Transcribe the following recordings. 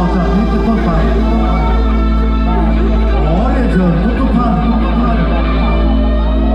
ต่อจากนี้เป็นต้นไปขอเรียนเชิญทุกท่าน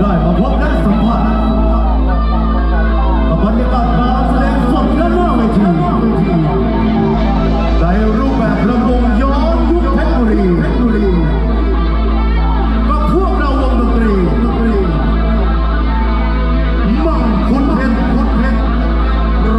ได้มาพบและสัมผัสกับบรรยากาศการแสดงสดด้านหน้าเวทีในรูปแบบระวงย้อนยุคเทคโนโลยีกับพวกเราวงดนตรีมั่งคุณเพชรโร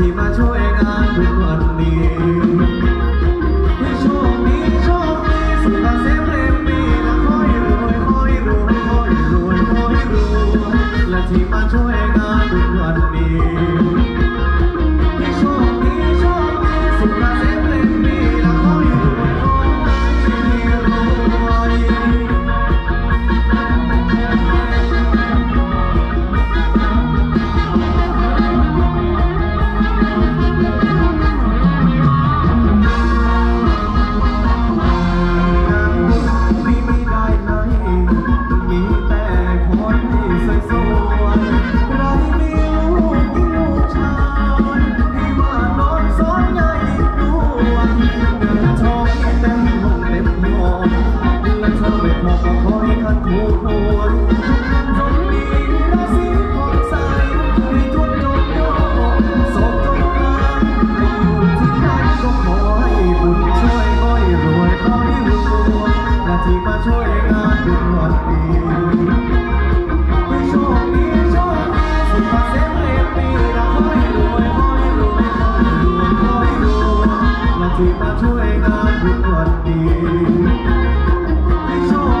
ที่มาช่วยงานทุกวันนี้ให้โชคดีโชคดีสุขภาพเสรีมีและขอให้รวยขอให้รวยขอให้รวยขอให้รวยและที่มาช่วยงานทุกวันนี้ให้โชคดีโชคดีสุขภาพเสรีมีและขอให้รวยขอให้รวยที่มาช่วยงานทุกวันนี้ให้โชคดีโชคดี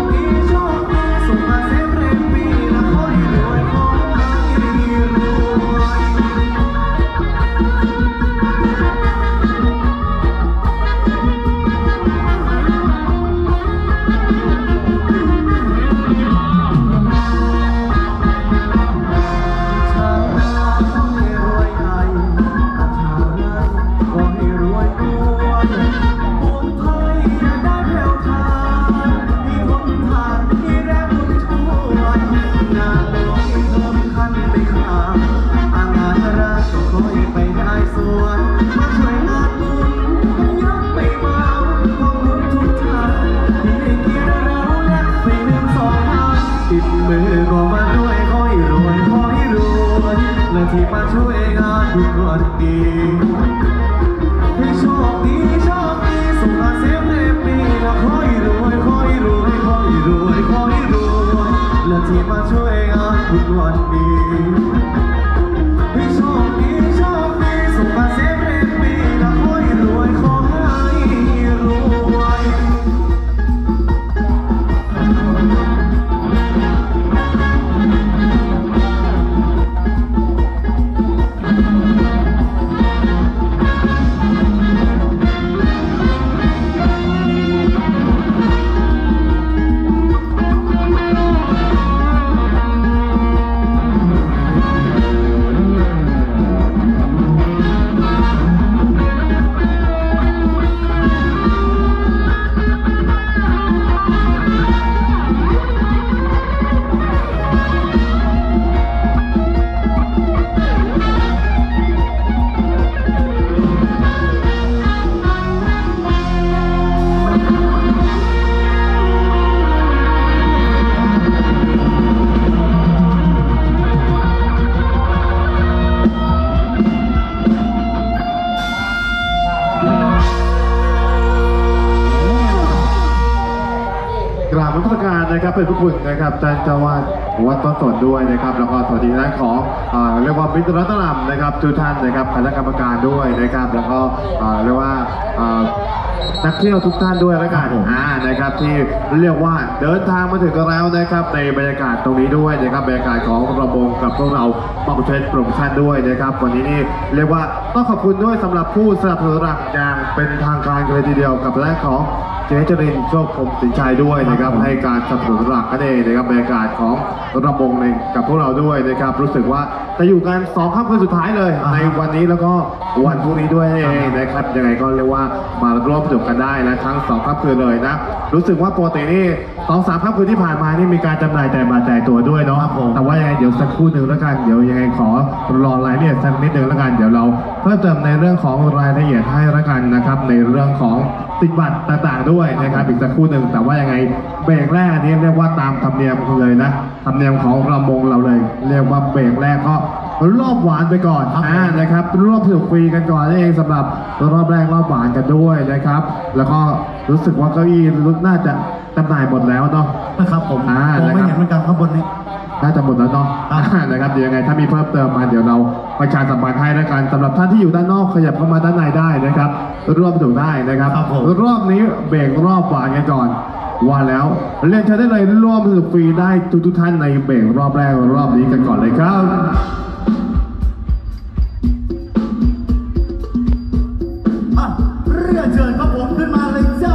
สุขภาพเสรีมีและขอให้รวยขอให้รวยที่มาช่วยงานทุกวันนี้ให้โชคดีโชคดีสุขภาพเสรีมีและขอให้รวยขอให้รวยขอให้รวยขอให้รวยและที่มาช่วยงานทุกวันนี้ให้โชคดีโชคดีสุขภาพเสรีมีและขอให้รวยขอให้รวยเป็นผู้คุณนะครับท่านเจ้าวาดวัดต้นสนด้วยนะครับแล้วก็สวัสดีท่านของเรียกว่ามิตรรัตน์ลัมนะครับทุกท่านนะครับคณะกรรมการด้วยนะครับแล้วก็เรียกว่านักเที่ยวทุกท่านด้วยแล้วกันนะครับที่เรียกว่าเดินทางมาถึงแล้วนะครับในบรรยากาศตรงนี้ด้วยนะครับบรรยากาศของระบงกับพวกเราบังเชนโปรโมชั่นด้วยนะครับวันนี้นี่เรียกว่าต้องขอบคุณด้วยสำหรับผู้สนับสนุนหลักอย่างเป็นทางการเลยทีเดียวกับแรกของเจ๊จรินโชคพรหมสินชัยด้วยนะครับให้การสนับสนุนหลักนั่นเองนะครับบรรยากาศของระบงในกับพวกเราด้วยนะครับรู้สึกว่าจะอยู่กัน2ค่ำคืนสุดท้ายเลยในวันนี้แล้วก็วันพรุ่งนี้ด้วยนะครับยังไงก็เรียกว่ามาร่วมสนุกกันได้นะทั้ง2ค่ำคืนเลยนะรู้สึกว่าปกตินี่2-3 ค่ำคืนที่ผ่านมานี่มีการจำหน่ายแต่มาจ่ายตัวด้วยเนาะแต่ว่ายังไงเดี๋ยวสักครู่หนึ่งแล้วกันเดี๋ยวยังไงขอรอรายละเอียดสักนิดหนึ่งแล้วกันเดี๋ยวเราเพิ่มเติมในเรื่องของรายละเอียดให้แล้วกันนะครับในเรื่องของติดบัตรต่างๆด้วยนะครับอีกสักครู่หนึ่งแต่ว่ายังไงเบรกแรกนี้เรียกว่าตามธรรมเนียมเลยนะธรรมเนียมของระบงเราเลยเรียกว่าเบรกแรกก็รอบหวานไปก่อนนะครับรอบสนุกฟรีกันก่อนเองสำหรับรอบแรกรอบหวานกันด้วยนะครับแล้วก็รู้สึกว่าเก้าอี้น่าจะจำหน่ายหมดแล้วเนาะนะครับผมไม่เห็นเหมือนกันข้างบนนี้ น่าจะหมดแล้วเนาะนะครับเดี๋ยวยังไงถ้ามีเพิ่มเติมมาเดี๋ยวเราประชาสัมพันธ์ให้แล้วกันสำหรับท่านที่อยู่ด้านนอกขยับเข้ามาด้านในได้นะครับร่วมดูได้นะครับรอบนี้เบรกรอบหวานกันก่อนว่าแล้วเล่นใช้ได้เลยร่วมสนุกฟรีได้ทุกท่านในเบรกรอบแรกรอบนี้กันก่อนเลยครับเรียนเชิญครับผมขึ้นมาเลยจ้า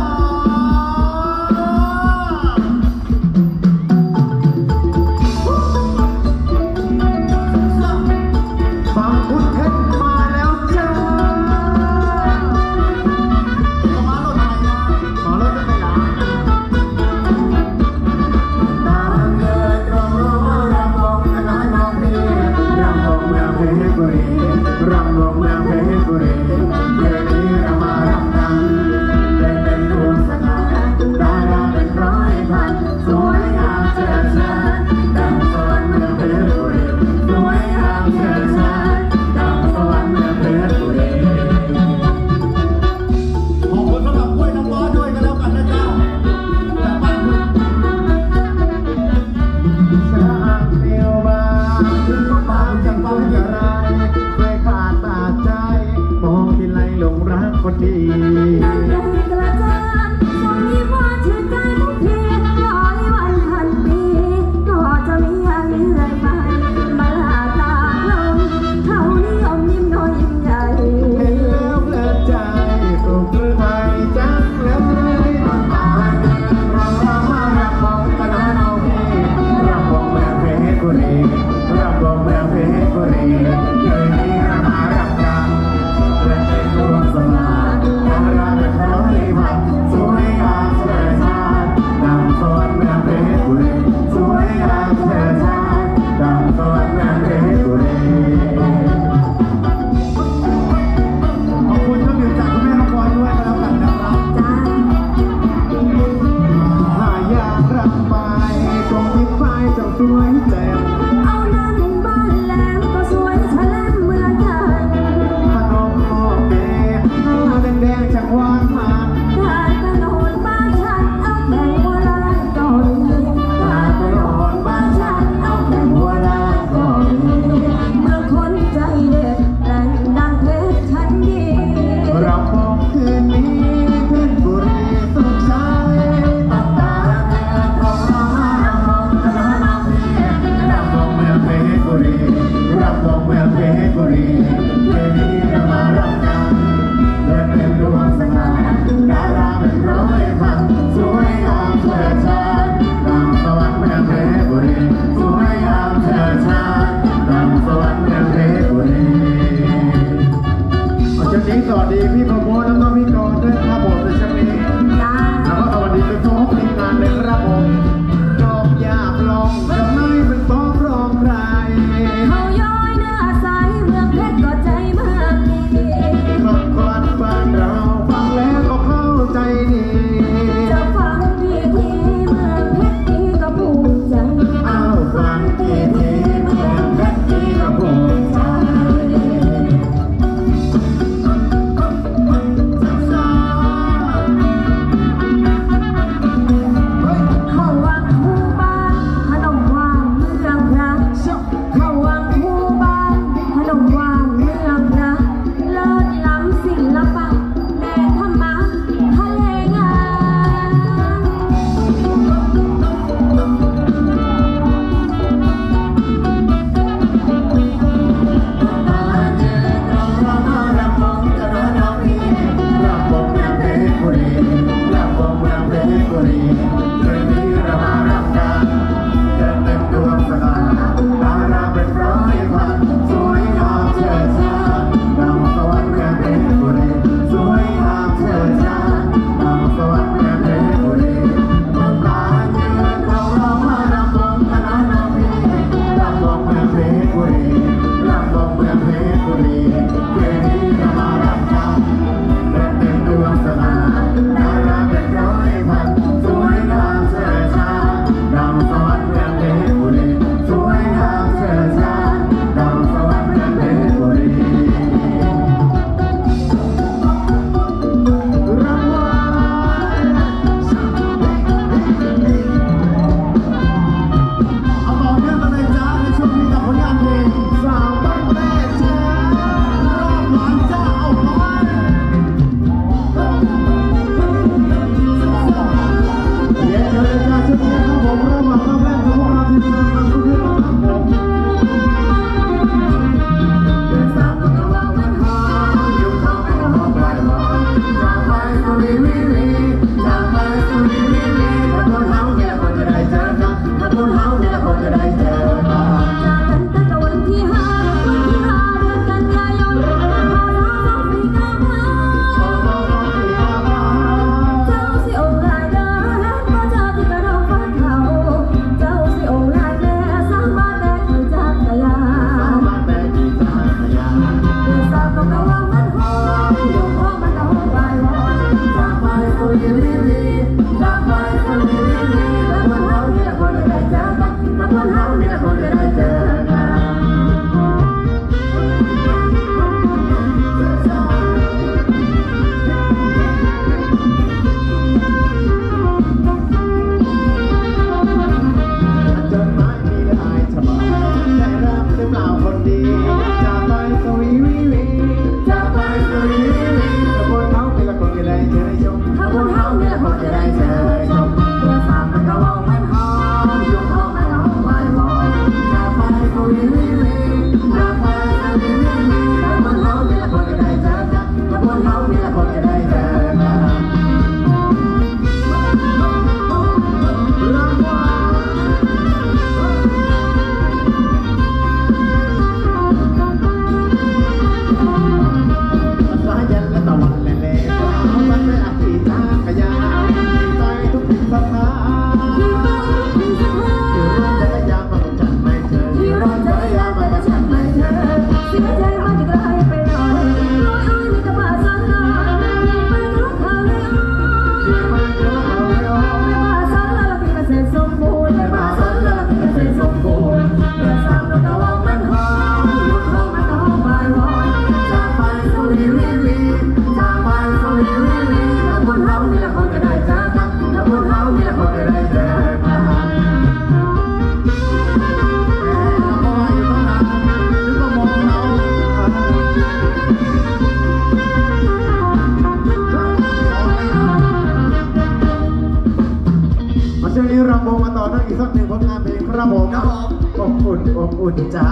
สักหนึ่งผลงานเพลงครับผมขอบคุณอบอุ่นจ้า